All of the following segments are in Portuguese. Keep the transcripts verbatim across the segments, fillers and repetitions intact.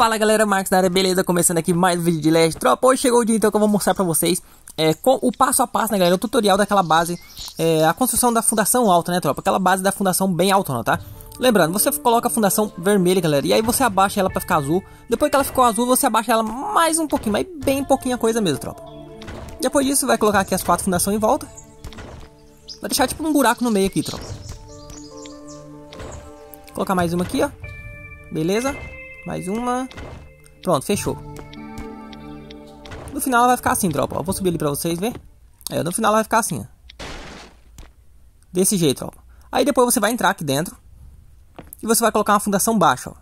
Fala galera, Marcos da área, beleza? Começando aqui mais um vídeo de Last Tropa. Hoje chegou o dia então que eu vou mostrar pra vocês é, com o passo a passo, né galera, o tutorial daquela base, é, a construção da fundação alta, né tropa? Aquela base da fundação bem alta, não, tá? Lembrando, você coloca a fundação vermelha, galera, e aí você abaixa ela pra ficar azul. Depois que ela ficou azul, você abaixa ela mais um pouquinho, mas bem pouquinha coisa mesmo, tropa. Depois disso, vai colocar aqui as quatro fundações em volta. Vai deixar tipo um buraco no meio aqui, tropa. Vou colocar mais uma aqui, ó. Beleza? Mais uma. Pronto, fechou. No final ela vai ficar assim, tropa. Eu vou subir ali pra vocês ver. É, no final ela vai ficar assim, ó. Desse jeito, tropa. Aí depois você vai entrar aqui dentro. E você vai colocar uma fundação baixa, ó.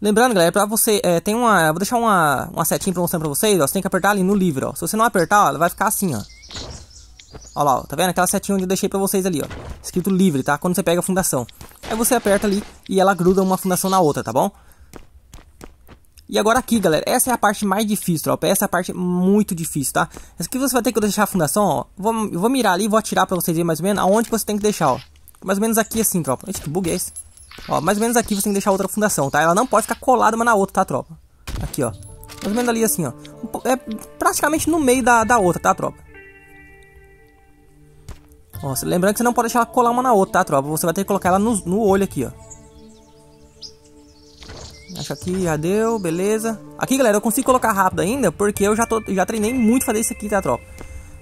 Lembrando, galera, pra você... É, tem uma... Eu vou deixar uma, uma setinha pra mostrar pra vocês, ó. Você tem que apertar ali no livro, ó. Se você não apertar, ó, ela vai ficar assim, ó. Ó lá, ó. Tá vendo? Aquela setinha onde eu deixei pra vocês ali, ó. Escrito livre, tá? Quando você pega a fundação. Aí você aperta ali e ela gruda uma fundação na outra, tá bom? E agora aqui, galera, essa é a parte mais difícil, tropa. Essa é a parte muito difícil, tá? Essa aqui você vai ter que deixar a fundação, ó. Vou, eu vou mirar ali e vou atirar pra vocês verem mais ou menos aonde você tem que deixar, ó. Mais ou menos aqui assim, tropa. Gente, que bug é esse? Ó, mais ou menos aqui você tem que deixar outra fundação, tá? Ela não pode ficar colada uma na outra, tá, tropa? Aqui, ó. Mais ou menos ali assim, ó. É praticamente no meio da, da outra, tá, tropa? Ó, lembrando que você não pode deixar ela colar uma na outra, tá, tropa? Você vai ter que colocar ela no, no olho aqui, ó. Acho que já deu, beleza. Aqui, galera, eu consigo colocar rápido ainda, porque eu já, tô, já treinei muito fazer isso aqui, tá, tropa?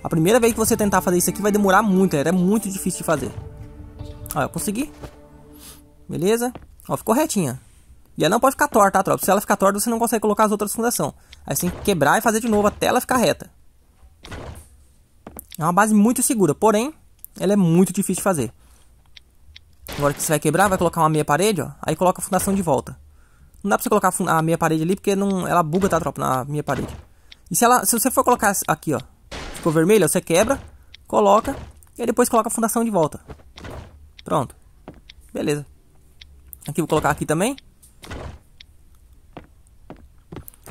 A primeira vez que você tentar fazer isso aqui vai demorar muito, galera. É muito difícil de fazer. Ó, eu consegui. Beleza. Ó, ficou retinha. E ela não pode ficar torta, tá, tropa? Se ela ficar torta, você não consegue colocar as outras fundações. Aí você tem que quebrar e fazer de novo até ela ficar reta. É uma base muito segura, porém... ela é muito difícil de fazer. Agora que você vai quebrar, vai colocar uma meia parede, ó. Aí coloca a fundação de volta. Não dá pra você colocar a meia parede ali, porque não, ela buga, tá, tropa, na meia parede. E se, ela, se você for colocar aqui, ó. Ficou vermelho, você quebra, coloca. E aí depois coloca a fundação de volta. Pronto. Beleza. Aqui, vou colocar aqui também.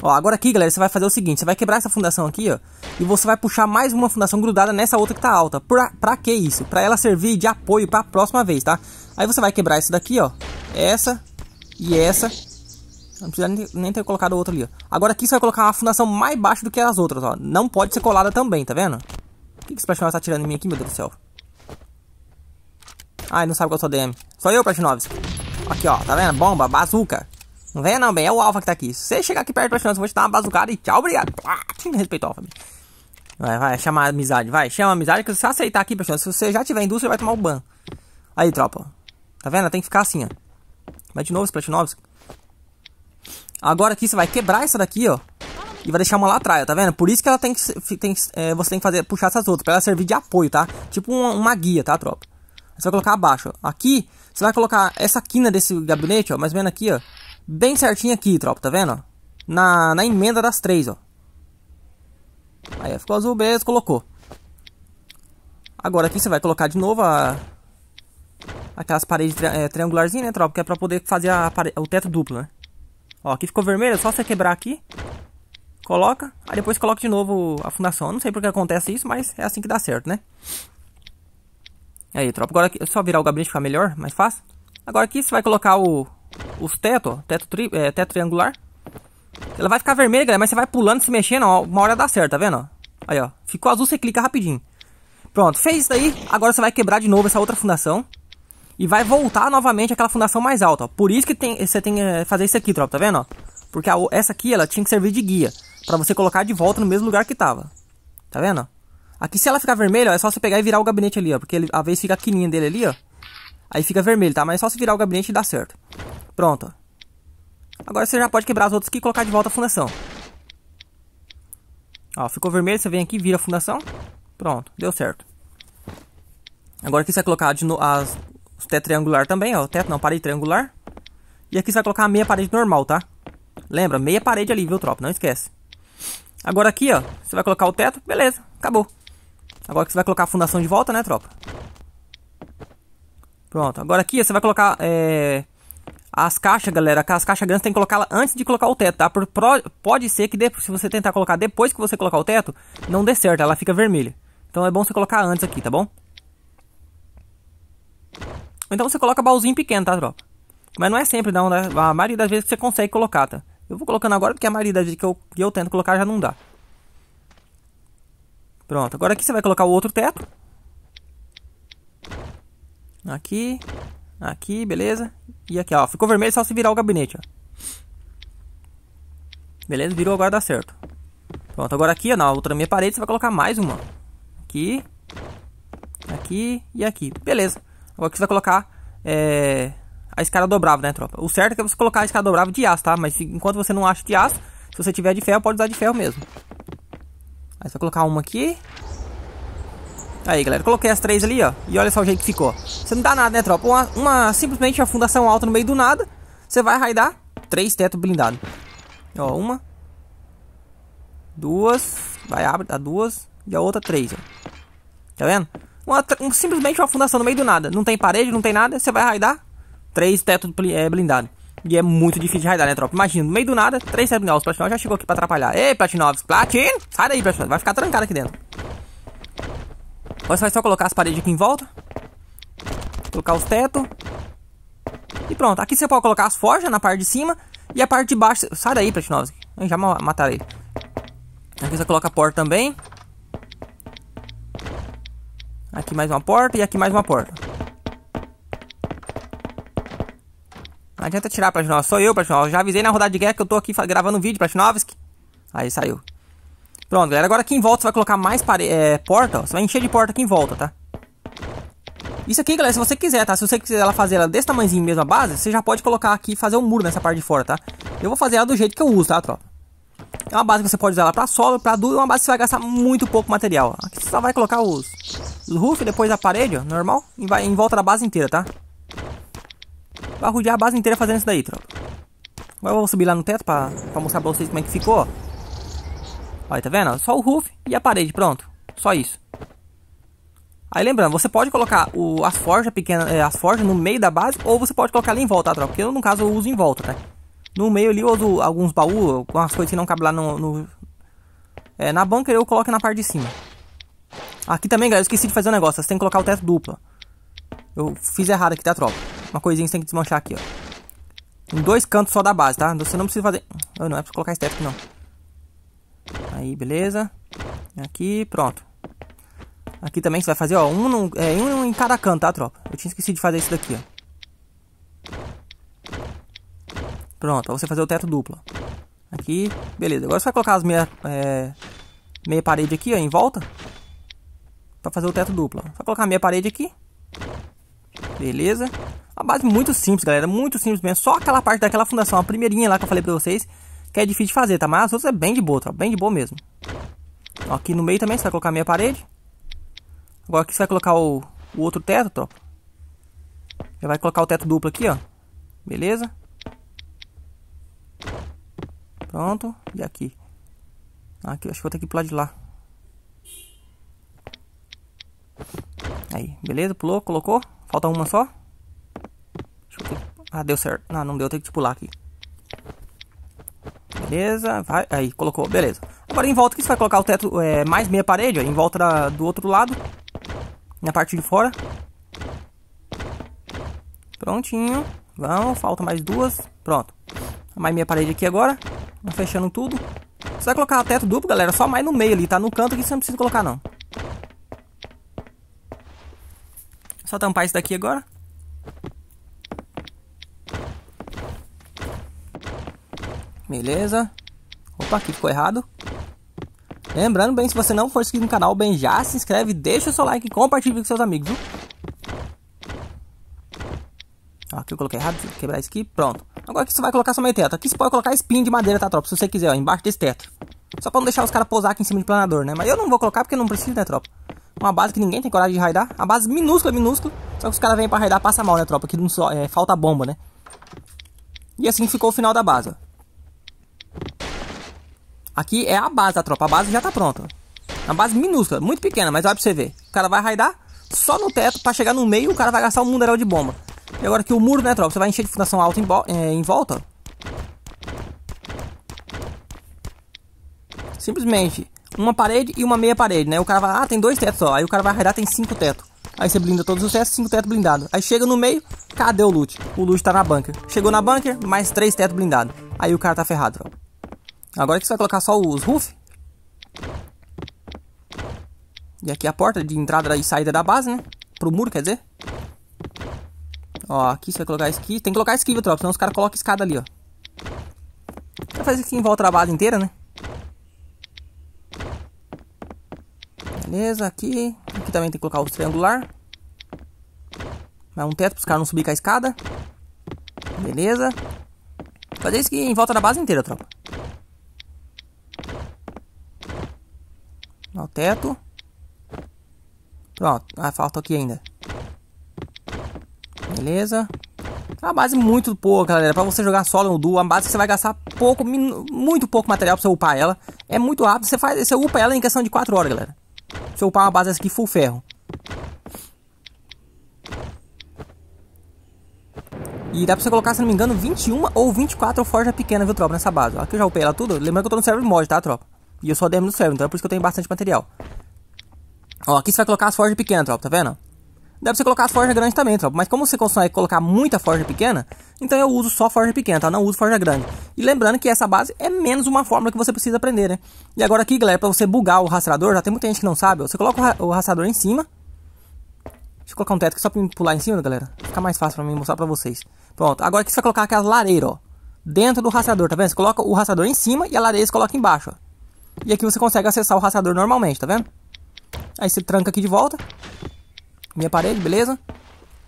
Ó, agora aqui, galera, você vai fazer o seguinte. Você vai quebrar essa fundação aqui, ó. E você vai puxar mais uma fundação grudada nessa outra que tá alta. Pra, pra que isso? Pra ela servir de apoio pra próxima vez, tá? Aí você vai quebrar essa daqui, ó. Essa e essa. Não precisa nem, nem ter colocado outra ali, ó. Agora aqui você vai colocar uma fundação mais baixa do que as outras, ó. Não pode ser colada também, tá vendo? O que que esse Pratinove tá tirando em mim aqui, meu Deus do céu? Ai, não sabe qual é o seu D M. Sou eu, Pratinove. Aqui, ó. Tá vendo? Bomba, bazuca. Não venha não, bem. É o Alfa que tá aqui. Se você chegar aqui perto do Pratinove, eu vou te dar uma bazucada e tchau, obrigado. Respeito, Alfa. Vai, vai, chama a amizade, vai, chama a amizade que se você aceitar aqui, pessoal, se você já tiver indústria, vai tomar o ban. Aí, tropa, tá vendo? Tem que ficar assim, ó. Vai de novo, Splatinovski. Agora aqui você vai quebrar essa daqui, ó. E vai deixar uma lá atrás, ó, tá vendo? Por isso que ela tem que, tem que é, você tem que fazer, puxar essas outras, pra ela servir de apoio, tá? Tipo uma, uma guia, tá, tropa? Você vai colocar abaixo, ó. Aqui, você vai colocar essa quina desse gabinete, ó, mais ou menos aqui, ó. Bem certinho aqui, tropa, tá vendo? Na, na emenda das três, ó. Aí ficou azul, beleza, colocou. Agora aqui você vai colocar de novo a... aquelas paredes tri é, triangularzinhas, né, tropa? Que é pra poder fazer a pare... o teto duplo, né? Ó, aqui ficou vermelho, é só você quebrar aqui. Coloca, aí depois coloca de novo a fundação. Eu não sei porque acontece isso, mas é assim que dá certo, né? Aí, tropa, agora aqui... é só virar o gabinete ficar melhor, mais fácil. Agora aqui você vai colocar o... os tetos, ó, teto, tri... é, teto triangular. Ela vai ficar vermelha, galera, mas você vai pulando, se mexendo, ó, uma hora dá certo, tá vendo? Aí, ó, ficou azul, você clica rapidinho. Pronto, fez isso daí, agora você vai quebrar de novo essa outra fundação. E vai voltar novamente aquela fundação mais alta, ó. Por isso que tem, você tem que é, fazer isso aqui, tropa, tá vendo? Ó? Porque a, essa aqui, ela tinha que servir de guia, pra você colocar de volta no mesmo lugar que tava. Tá vendo? Aqui, se ela ficar vermelha, ó, é só você pegar e virar o gabinete ali, ó. Porque ele, a vez fica a quininha dele ali, ó. Aí fica vermelho, tá? Mas é só se virar o gabinete e dá certo. Pronto, ó. Agora você já pode quebrar as outras aqui e colocar de volta a fundação. Ó, ficou vermelho, você vem aqui, vira a fundação. Pronto, deu certo. Agora aqui você vai colocar de no, as, os teto triangular também, ó. Teto não, parede triangular. E aqui você vai colocar a meia parede normal, tá? Lembra, meia parede ali, viu, tropa? Não esquece. Agora aqui, ó, você vai colocar o teto, beleza, acabou. Agora que você vai colocar a fundação de volta, né, tropa? Pronto, agora aqui você vai colocar... É... as caixas, galera, as caixas grandes tem que colocá-la antes de colocar o teto, tá? Por, pro, pode ser que de, se você tentar colocar depois que você colocar o teto, não dê certo, ela fica vermelha. Então é bom você colocar antes aqui, tá bom? Então você coloca baúzinho pequeno, tá, tropa? Mas não é sempre, não, né? A maioria das vezes que você consegue colocar, tá? Eu vou colocando agora porque a maioria das vezes que eu, que eu tento colocar já não dá. Pronto, agora aqui você vai colocar o outro teto. Aqui, aqui, beleza. E aqui, ó, ficou vermelho só se virar o gabinete, ó. Beleza, virou, agora dá certo. Pronto, agora aqui, ó, na outra minha parede, você vai colocar mais uma. Aqui, aqui e aqui. Beleza. Agora aqui você vai colocar é, a escada dobrável, né, tropa? O certo é que você colocar a escada dobrável de aço, tá? Mas enquanto você não acha de aço, se você tiver de ferro, pode usar de ferro mesmo. Aí você vai colocar uma aqui. Aí, galera, coloquei as três ali, ó. E olha só o jeito que ficou. Você não dá nada, né, tropa? Uma, uma simplesmente a fundação alta no meio do nada. Você vai raidar três tetos blindados. Ó, uma, duas, vai, abre, dá duas, e a outra três, ó. Tá vendo? Uma, um, simplesmente uma fundação no meio do nada. Não tem parede, não tem nada, você vai raidar três tetos blindados. E é muito difícil de raidar, né, tropa? Imagina, no meio do nada, três tetos blindados. O Platinov já chegou aqui pra atrapalhar. Ei, Platinov, Platin! Sai daí, Platinov, vai ficar trancado aqui dentro. Agora você vai só colocar as paredes aqui em volta. Colocar os tetos. E pronto, aqui você pode colocar as forjas na parte de cima. E a parte de baixo... Sai daí, Platinovski. Já mataram ele. Aqui você coloca a porta também. Aqui mais uma porta. E aqui mais uma porta. Não adianta tirar, Platinovski. Sou eu, Platinovski. Já avisei na rodada de guerra que eu tô aqui gravando um vídeo, Platinovski. Aí, saiu. Pronto, galera. Agora aqui em volta você vai colocar mais pare... é, porta. Ó. Você vai encher de porta aqui em volta, tá? Isso aqui, galera, se você quiser, tá? Se você quiser ela fazer ela desse tamanhozinho mesmo a base, você já pode colocar aqui e fazer um muro nessa parte de fora, tá? Eu vou fazer ela do jeito que eu uso, tá, tropa? É uma base que você pode usar ela pra solo, pra duro, é uma base que você vai gastar muito pouco material. Aqui você só vai colocar os, os roof, depois a parede, ó, normal, e vai em volta da base inteira, tá? Vai rodear a base inteira fazendo isso daí, tropa. Agora eu vou subir lá no teto pra, pra mostrar pra vocês como é que ficou, ó. Olha, tá vendo? Só o roof e a parede, pronto. Só isso. Aí lembrando, você pode colocar o, as forjas pequenas, é, as forjas no meio da base, ou você pode colocar ali em volta, tá, tropa? Porque eu, no caso, eu uso em volta, tá? No meio ali eu uso alguns baús, algumas coisas que não cabem lá no, no é, na bunker, eu coloco na parte de cima. Aqui também, galera, eu esqueci de fazer um negócio, você tem que colocar o teto duplo. Eu fiz errado aqui, tá, tropa? Uma coisinha que você tem que desmanchar aqui, ó. Em dois cantos só da base, tá? Você não precisa fazer... Oh, não, é pra colocar esse teto aqui, não. Aí, beleza. Aqui, pronto. Aqui também você vai fazer, ó, um, no, é, um em cada canto, tá, tropa? Eu tinha esquecido de fazer isso daqui, ó. Pronto, ó, você fazer o teto duplo. Aqui, beleza. Agora você vai colocar as meia, é, meia parede aqui, ó, em volta. Pra fazer o teto duplo, ó. Você vai colocar a meia parede aqui. Beleza. A base muito simples, galera. Muito simples mesmo. Só aquela parte daquela fundação, a primeirinha lá que eu falei pra vocês, que é difícil de fazer, tá? Mas as outras é bem de boa, tá? Bem de boa mesmo. Ó, aqui no meio também você vai colocar a meia parede. Agora aqui você vai colocar o, o outro teto, tropa. Já vai colocar o teto duplo aqui, ó. Beleza? Pronto. E aqui. Aqui, acho que vou ter que pular de lá. Aí, beleza? Pulou, colocou. Falta uma só. Deixa eu... Ah, deu certo. Ah, não deu, tem que pular aqui. Beleza, vai. Aí, colocou, beleza. Agora em volta aqui você vai colocar o teto, é, mais meia parede, ó. Em volta da, do outro lado. Na parte de fora. Prontinho. Vamos, falta mais duas. Pronto. Mais minha parede aqui agora. Vamos fechando tudo. Você vai colocar teto duplo, galera, só mais no meio ali, tá? No canto aqui você não precisa colocar, não. Só tampar isso daqui agora. Beleza. Opa, aqui ficou errado. Lembrando bem, se você não for inscrito no canal, bem, já se inscreve, deixa o seu like e compartilha com seus amigos, viu? Ó, aqui eu coloquei errado, deixa eu quebrar isso aqui, pronto. Agora aqui você vai colocar só meio teto. Aqui você pode colocar espinho de madeira, tá, tropa? Se você quiser, ó, embaixo desse teto. Só pra não deixar os caras pousar aqui em cima do planador, né? Mas eu não vou colocar porque não precisa, né, tropa? Uma base que ninguém tem coragem de raidar. A base minúscula, minúscula. Só que os caras vêm pra raidar, passa mal, né, tropa? Aqui não só, é, falta bomba, né? E assim ficou o final da base, ó. Aqui é a base, tá, tropa? A base já tá pronta. Uma base minúscula, muito pequena, mas olha pra você ver. O cara vai raidar só no teto, pra chegar no meio, o cara vai gastar um mundaréu de bomba. E agora aqui o muro, né, tropa? Você vai encher de fundação alta em, é, em volta. Simplesmente, uma parede e uma meia parede, né? O cara vai... Ah, tem dois tetos só. Aí o cara vai raidar, tem cinco tetos. Aí você blinda todos os tetos, cinco tetos blindados. Aí chega no meio, cadê o loot? O loot tá na bunker. Chegou na bunker, mais três tetos blindados. Aí o cara tá ferrado, tropa. Agora que você vai colocar só os roof. E aqui a porta de entrada e saída da base, né? Pro muro, quer dizer. Ó, aqui você vai colocar esquiva. Tem que colocar esquiva, tropa, senão os caras colocam escada ali, ó. Vai fazer aqui em volta da base inteira, né? Beleza, aqui. Aqui também tem que colocar os triangular. Mais um teto para os caras não subir com a escada. Beleza. Fazer isso aqui em volta da base inteira, tropa. Ó, o teto. Pronto, ah, falta aqui ainda. Beleza. É uma base muito pouca, galera. Pra você jogar solo no duo, uma base que você vai gastar pouco, muito pouco material pra você upar ela. É muito rápido, você, faz, você upa ela em questão de quatro horas, galera. Se eu upar uma base aqui full ferro. E dá pra você colocar, se não me engano, vinte e uma ou vinte e quatro forja pequena, viu, tropa, nessa base. Aqui eu já upei ela tudo. Lembrando que eu tô no server mod, tá, tropa? E eu sou D M do server, então é por isso que eu tenho bastante material. Ó, aqui você vai colocar as forjas pequenas, tropa, tá vendo? Dá pra você colocar as forjas grandes também, tropa. Mas como você consegue colocar muita forja pequena, então eu uso só forja pequena, tá? Não uso forja grande. E lembrando que essa base é menos uma fórmula que você precisa aprender, né? E agora aqui, galera, pra você bugar o rastreador, já tem muita gente que não sabe. Você coloca o, ra o rastreador em cima. Deixa eu colocar um teto aqui só pra pular em cima, galera. Fica mais fácil pra mim mostrar pra vocês. Pronto, agora aqui você vai colocar aquela lareira, ó. Dentro do rastreador, tá vendo? Você coloca o rastreador em cima e a lareira você coloca embaixo, ó. E aqui você consegue acessar o rastreador normalmente, tá vendo? Aí você tranca aqui de volta. Minha parede, beleza?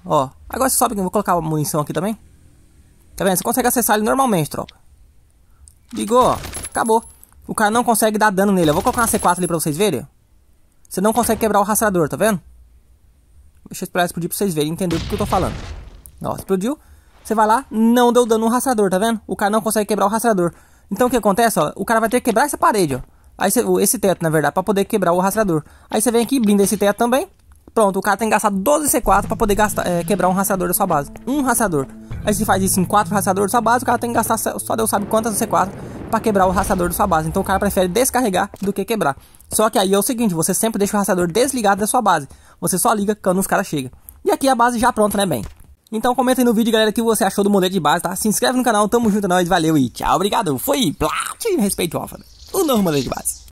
Ó, agora você sobe aqui, vou colocar a munição aqui também. Tá vendo? Você consegue acessar ele normalmente, tropa. Ligou, ó, acabou. O cara não consegue dar dano nele. Eu vou colocar uma C quatro ali pra vocês verem. Você não consegue quebrar o rastreador, tá vendo? Deixa eu esperar explodir pra vocês verem, entender o que eu tô falando. Ó, explodiu. Você vai lá, não deu dano no rastreador, tá vendo? O cara não consegue quebrar o rastreador. Então o que acontece, ó? O cara vai ter que quebrar essa parede, ó. Aí você, esse teto, na verdade, pra poder quebrar o rastreador. Aí você vem aqui e blinda esse teto também. Pronto, o cara tem que gastar doze C quatro pra poder gastar, é, quebrar um rastreador da sua base. Um rastreador. Aí se faz isso em quatro rastreadores da sua base, o cara tem que gastar só Deus sabe quantas C quatro pra quebrar o rastreador da sua base. Então o cara prefere descarregar do que quebrar. Só que aí é o seguinte, você sempre deixa o rastreador desligado da sua base. Você só liga quando os caras chegam. E aqui a base já pronta, né, bem? Então comenta aí no vídeo, galera, o que você achou do modelo de base, tá? Se inscreve no canal, tamo junto, nós, valeu e tchau, obrigado. Foi, Plat, respeito, Alfa, o novo modelo de base.